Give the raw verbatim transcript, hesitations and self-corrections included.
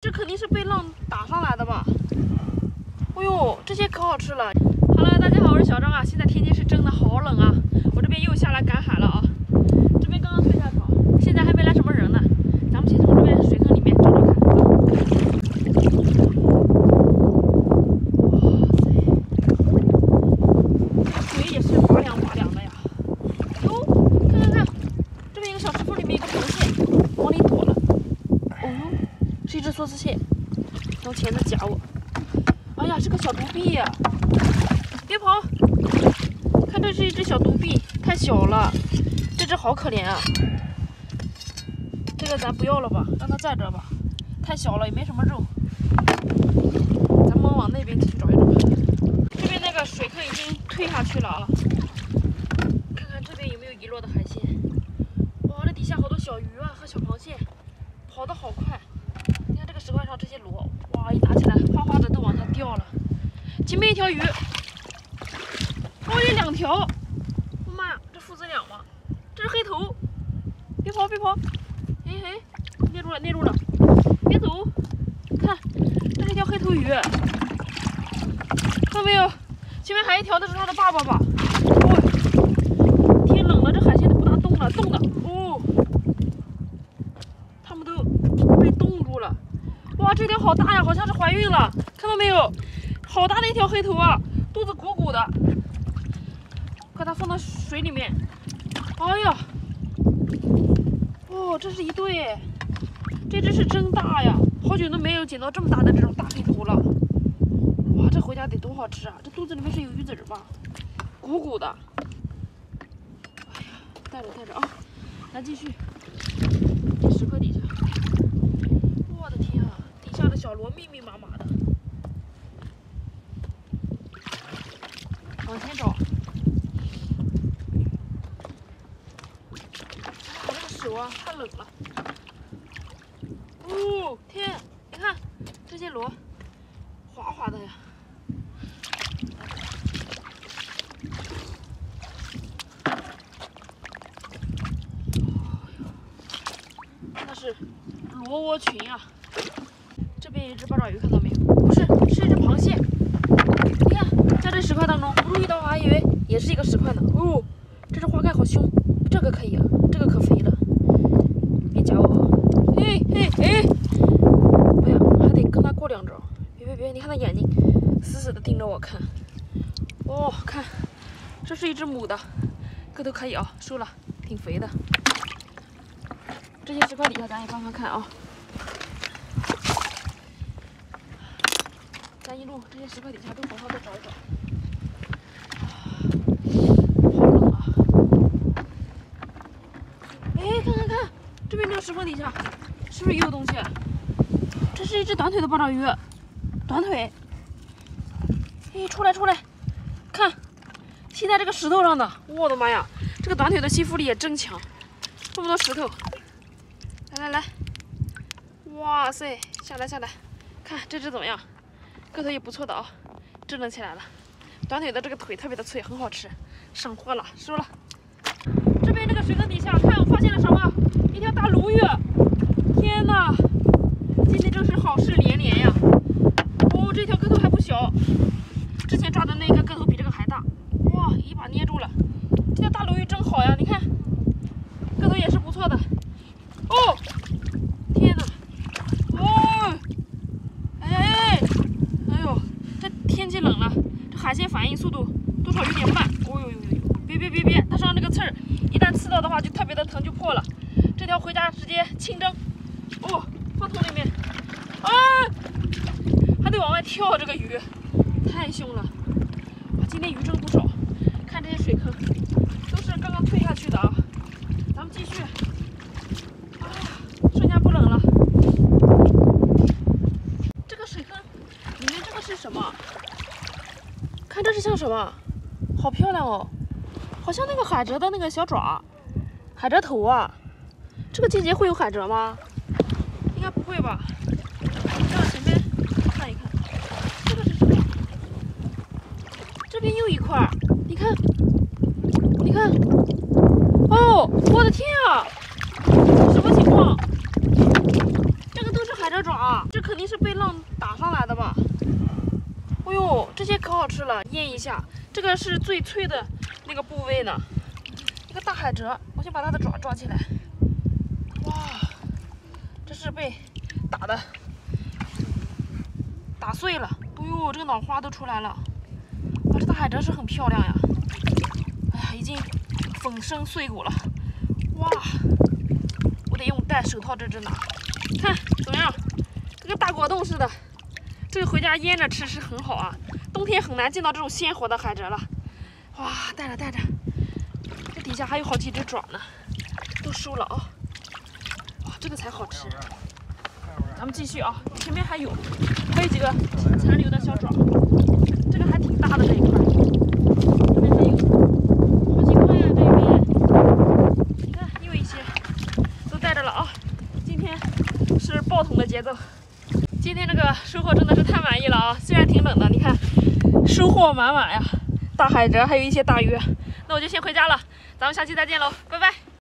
这肯定是被浪打上来的吧？哎呦，这些可好吃了。哈喽，大家好，我是小张啊。现在天津是真的好冷啊，我这边又下来赶海了啊。这边刚刚退下潮，现在还没来什么人呢。咱们先从这边水坑里面找找看。哇塞，水也是拔凉拔凉的呀。哟，看看看，这边一个小石缝里面一个螃蟹，往里躲了。哦呦。 是一只梭子蟹，从前面夹我。哎呀，是个小独臂呀、啊！别跑！看，这是一只小独臂，太小了，这只好可怜啊。这个咱不要了吧，让它在这儿吧，太小了，也没什么肉。咱们往那边去找一找吧。这边那个水坑已经退下去了啊，看看这边有没有遗落的海鲜。哇，这底下好多小鱼啊和小螃蟹，跑得好快。 石块上这些螺，哇，一拿起来，哗哗的都往下掉了。前面一条鱼，哦，有两条，我妈，这父子俩吗？这是黑头，别跑，别跑，哎哎，捏住了，捏住了，别走，看，这是一条黑头鱼，看到没有？前面还有一条，那是它的爸爸吧？哦，天冷了，这海鲜都不大动了，冻的，哦，他们都被冻住了。 哇，这条好大呀，好像是怀孕了，看到没有？好大的一条黑头啊，肚子鼓鼓的。把它放到水里面。哎呀，哦，这是一对，这只是真大呀！好久都没有捡到这么大的这种大黑头了。哇，这回家得多好吃啊！这肚子里面是有鱼籽儿吧？鼓鼓的。哎呀，带着带着啊，来继续。这石块底下。 下的小螺密密麻麻的，往前找。我这个手啊，太冷了。哦，天，你看这些螺，滑滑的呀。那是螺蜗群啊。 这边一只八爪鱼，看到没有？不是，是一只螃蟹。你看，在这石块当中，不注意到我还以为也是一个石块呢。哦，这只花盖好凶，这个可以啊，这个可肥了。别夹我！哎哎哎！哎呀，还得跟它过两招。别别别！你看它眼睛死死的盯着我看。哦，看，这是一只母的，个头可以啊，收了，挺肥的。这些石块底下咱也翻翻看啊。 咱一路这些石块底下都好好的找一找，好冷啊！哎，看看看，这边这个石块底下是不是也有东西？这是一只短腿的八爪鱼，短腿。哎，出来出来，看，吸在这个石头上的。我的妈呀，这个短腿的吸附力也真强，这么多石头。来来来，哇塞，下来下来，看这只怎么样？ 个头也不错的啊，支棱起来了。短腿的这个腿特别的脆，很好吃，上货了，收了。这边这个水坑底下，看我发现了什么？一条大鲈鱼！天哪，今天真是好事连连呀！哦，这条个头还不小，之前抓的那个个头比这个还大。哇，一把捏住了。这条大鲈鱼真好呀，你看，个头也是不错的。哦，天哪！哦，哎哎哎！ 这天气冷了，这海鲜反应速度多少有点慢。哦呦呦呦！别别别别，它身上这个刺儿，一旦刺到的话就特别的疼，就破了。这条回家直接清蒸。哦，放桶里面。啊！还得往外跳，这个鱼太凶了。哇，今天鱼真不少。看这些水坑，都是刚刚退下去的啊。咱们继续。啊，瞬间不冷了。 什么？看这是像什么？好漂亮哦，好像那个海蜇的那个小爪，海蜇头啊。这个季节会有海蜇吗？应该不会吧。再往前面看一看，这个是什么？这边又一块，你看，你看，哦，我的天啊！什么情况？这个都是海蜇爪，这可。是被浪打上来的吧？哎呦，这些可好吃了，腌一下。这个是最脆的那个部位呢，一个大海蜇，我先把它的爪抓起来。哇，这是被打的，打碎了。哎呦，这个脑花都出来了。哇，这大海蜇是很漂亮呀。哎呀，已经粉身碎骨了。哇，我得用戴手套这只拿。 看怎么样，跟个大果冻似的。这个回家腌着吃是很好啊，冬天很难见到这种鲜活的海蜇了。哇，带着带着，这底下还有好几只爪呢，都收了啊。哇，这个才好吃。咱们继续啊，前面还有，还有几个残留的小爪，这个还挺大的这一块。 爆桶的节奏，今天这个收获真的是太满意了啊！虽然挺冷的，你看收获满满呀，大海蜇还有一些大鱼。那我就先回家了，咱们下期再见喽，拜拜。